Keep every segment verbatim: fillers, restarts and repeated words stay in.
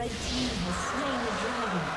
Red team has slain the dragon.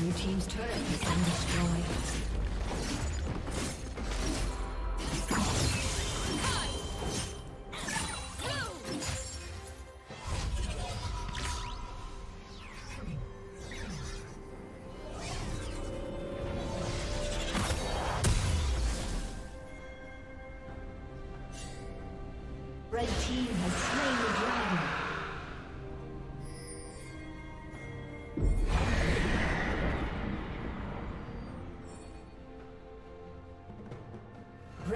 Blue team's turret has been destroyed.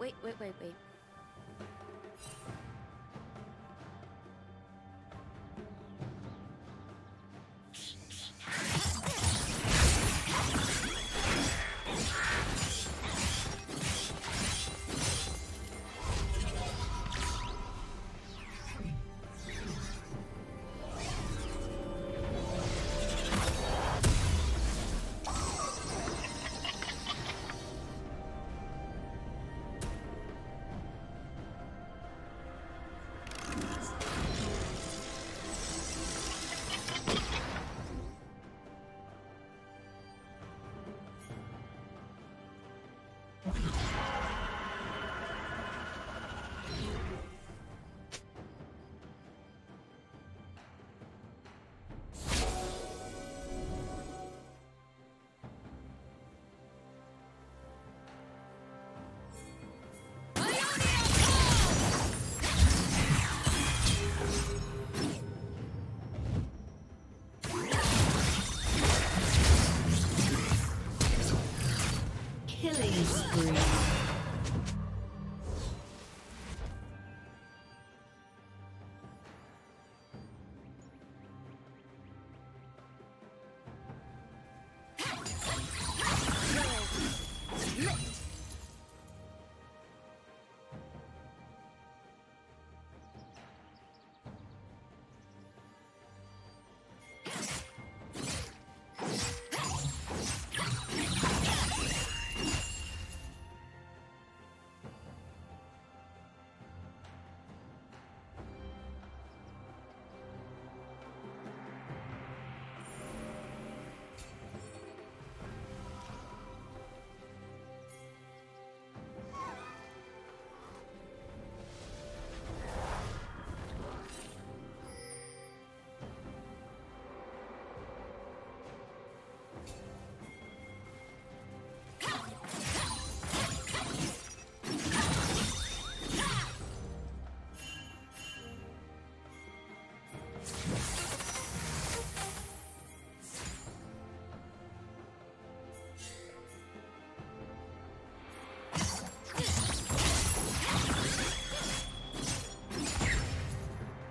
Wait, wait, wait.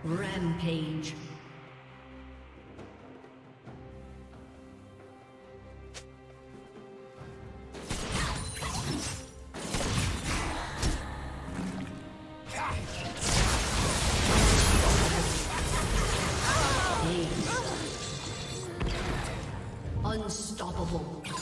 Rampage. Unstoppable.